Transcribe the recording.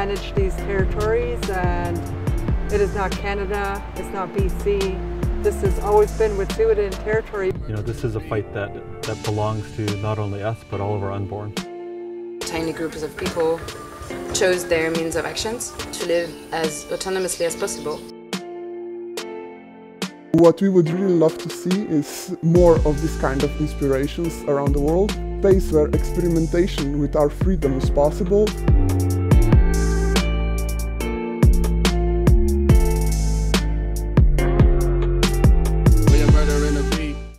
manage these territories, and it is not Canada, it's not BC. This has always been Wet'suwet'en territory. You know, this is a fight that belongs to not only us, but all of our unborn. Tiny groups of people chose their means of actions to live as autonomously as possible. What we would really love to see is more of this kind of inspirations around the world, a place where experimentation with our freedom is possible.